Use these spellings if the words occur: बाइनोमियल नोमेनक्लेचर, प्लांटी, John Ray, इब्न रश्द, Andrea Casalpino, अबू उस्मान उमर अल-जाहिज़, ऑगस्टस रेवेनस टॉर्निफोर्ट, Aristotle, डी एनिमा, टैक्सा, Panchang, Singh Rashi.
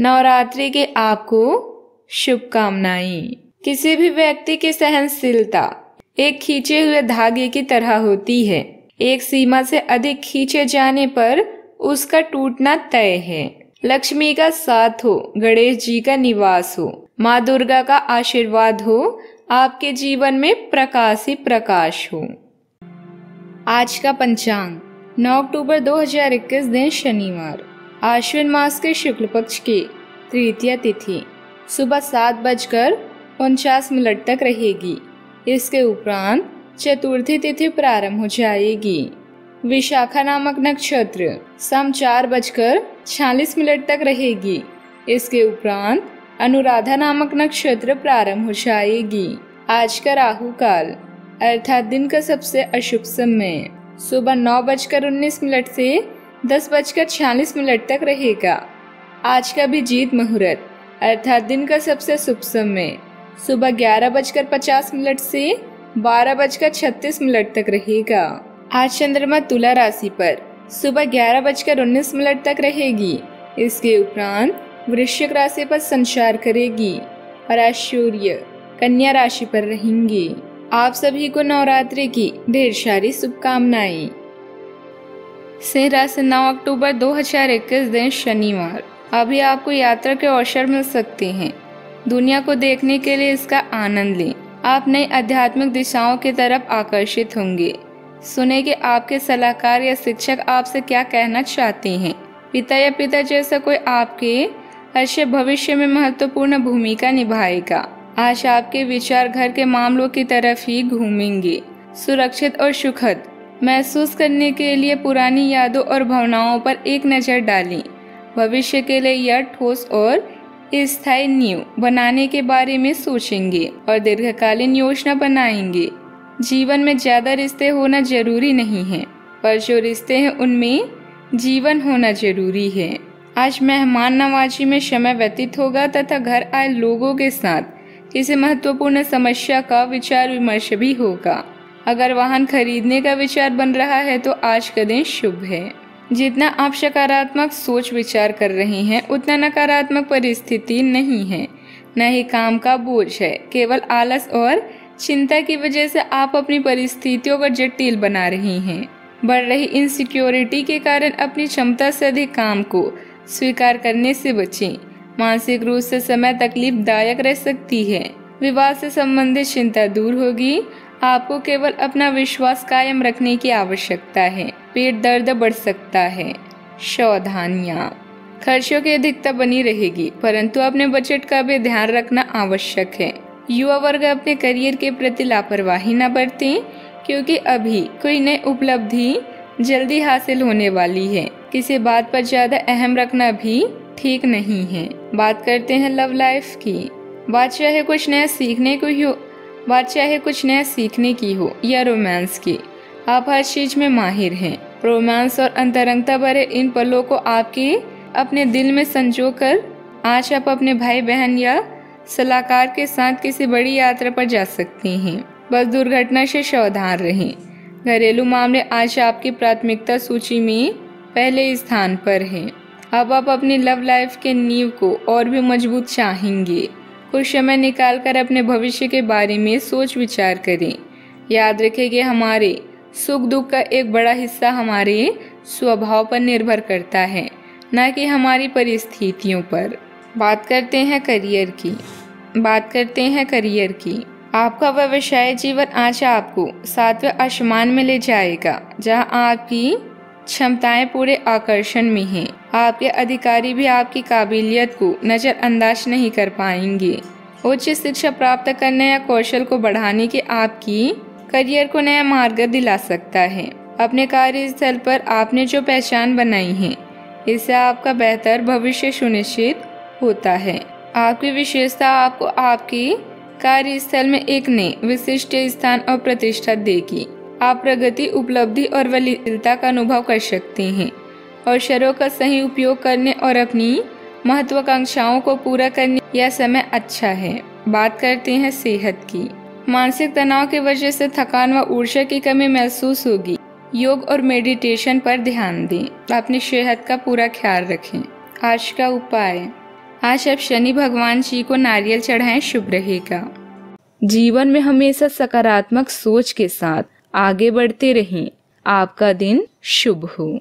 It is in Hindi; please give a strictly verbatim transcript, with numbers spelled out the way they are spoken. नवरात्रि के आपको शुभकामनाएं। किसी भी व्यक्ति की सहनशीलता एक खींचे हुए धागे की तरह होती है, एक सीमा से अधिक खींचे जाने पर उसका टूटना तय है। लक्ष्मी का साथ हो, गणेश जी का निवास हो, माँ दुर्गा का आशीर्वाद हो, आपके जीवन में प्रकाश ही प्रकाश हो। आज का पंचांग नौ अक्टूबर दो हज़ार इक्कीस, दिन शनिवार, आश्विन मास के शुक्ल पक्ष की तृतीया तिथि सुबह सात बजकर उनचास मिनट तक रहेगी। इसके उपरांत चतुर्थी तिथि प्रारंभ हो जाएगी। विशाखा नामक नक्षत्र शाम चार बजकर छियालीस मिनट तक रहेगी। इसके उपरांत अनुराधा नामक नक्षत्र प्रारंभ हो जाएगी। आज का राहु काल अर्थात दिन का सबसे अशुभ समय सुबह नौ बजकर उन्नीस मिनट से दस बजकर छियालीस मिनट तक रहेगा। आज का अभिजीत मुहूर्त अर्थात दिन का सबसे शुभ समय सुबह ग्यारह बजकर पचास मिनट से बारह बजकर छत्तीस मिनट तक रहेगा। आज चंद्रमा तुला राशि पर सुबह ग्यारह बजकर उन्नीस मिनट तक रहेगी। इसके उपरांत वृश्चिक राशि पर संचार करेगी और आज सूर्य कन्या राशि पर रहेंगे। आप सभी को नवरात्रि की ढेर सारी शुभकामनाएं। सिंह राशि नौ अक्टूबर दो हज़ार इक्कीस, दिन शनिवार। अभी आपको यात्रा के अवसर मिल सकते हैं। दुनिया को देखने के लिए इसका आनंद लें। आप नई आध्यात्मिक दिशाओं की तरफ आकर्षित होंगे। सुने कि आपके सलाहकार या शिक्षक आपसे क्या कहना चाहते हैं। पिता या पिता जैसा कोई आपके अच्छे भविष्य में महत्वपूर्ण भूमिका निभाएगा। आज आपके विचार घर के मामलों की तरफ ही घूमेंगे। सुरक्षित और सुखद महसूस करने के लिए पुरानी यादों और भावनाओं पर एक नज़र डालें। भविष्य के लिए यह ठोस और स्थायी नींव बनाने के बारे में सोचेंगे और दीर्घकालीन योजना बनाएंगे। जीवन में ज़्यादा रिश्ते होना जरूरी नहीं है, पर जो रिश्ते हैं उनमें जीवन होना जरूरी है। आज मेहमान नवाजी में समय व्यतीत होगा तथा घर आए लोगों के साथ किसी महत्वपूर्ण समस्या का विचार विमर्श भी होगा। अगर वाहन खरीदने का विचार बन रहा है तो आज का दिन शुभ है। जितना आप सकारात्मक सोच विचार कर रहे हैं उतना नकारात्मक परिस्थिति नहीं है, न ही काम का बोझ है। केवल आलस और चिंता की वजह से आप अपनी परिस्थितियों को जटिल बना रहे हैं। बढ़ रही इनसिक्योरिटी के कारण अपनी क्षमता से अधिक काम को स्वीकार करने से बचें। मानसिक रूप से समय तकलीफदायक रह सकती है। विवाह से संबंधित चिंता दूर होगी। आपको केवल अपना विश्वास कायम रखने की आवश्यकता है। पेट दर्द बढ़ सकता है। सावधानियाँ, खर्चों की अधिकता बनी रहेगी, परंतु अपने बजट का भी ध्यान रखना आवश्यक है। युवा वर्ग अपने करियर के प्रति लापरवाही न बरतें, क्योंकि अभी कोई नई उपलब्धि जल्दी हासिल होने वाली है। किसी बात पर ज्यादा अहम रखना भी ठीक नहीं है। बात करते हैं लव लाइफ की। बात चाहे कुछ नया सीखने को हो बात चाहे कुछ नया सीखने की हो या रोमांस की, आप हर चीज में माहिर हैं। रोमांस और अंतरंगता भरे इन पलों को आपके अपने दिल में संजो कर आज आप अपने भाई बहन या सलाहकार के साथ किसी बड़ी यात्रा पर जा सकते हैं। बस दुर्घटना से सावधान रहें। घरेलू मामले आज आपकी प्राथमिकता सूची में पहले स्थान पर हैं। अब आप अपनी लव लाइफ के नींव को और भी मजबूत चाहेंगे। कुछ समय निकालकर अपने भविष्य के बारे में सोच विचार करें। याद रखें कि हमारे सुख दुख का एक बड़ा हिस्सा हमारे स्वभाव पर निर्भर करता है, न कि हमारी परिस्थितियों पर। बात करते हैं करियर की। बात करते हैं करियर की। आपका व्यवसाय जीवन आज आपको सातवें आसमान में ले जाएगा, जहां आपकी क्षमताएं पूरे आकर्षण में हैं। आपके अधिकारी भी आपकी काबिलियत को नज़रअंदाज नहीं कर पाएंगे। उच्च शिक्षा प्राप्त करने या कौशल को बढ़ाने के आपकी करियर को नया मार्ग दिला सकता है। अपने कार्यस्थल पर आपने जो पहचान बनाई है, इससे आपका बेहतर भविष्य सुनिश्चित होता है। आपकी विशेषता आपको आपके कार्यस्थल में एक नए विशिष्ट स्थान और प्रतिष्ठा देगी। आप प्रगति, उपलब्धि और बलशीलता का अनुभव कर सकते हैं और शरों का सही उपयोग करने और अपनी महत्वाकांक्षाओं को पूरा करने यह समय अच्छा है। बात करते हैं सेहत की। मानसिक तनाव की वजह से थकान व ऊर्जा की कमी महसूस होगी। योग और मेडिटेशन पर ध्यान दें। अपनी सेहत का पूरा ख्याल रखें। आज का उपाय, आज आप शनि भगवान जी को नारियल चढ़ाएं, शुभ रहेगा। जीवन में हमेशा सकारात्मक सोच के साथ आगे बढ़ते रहें। आपका दिन शुभ हो।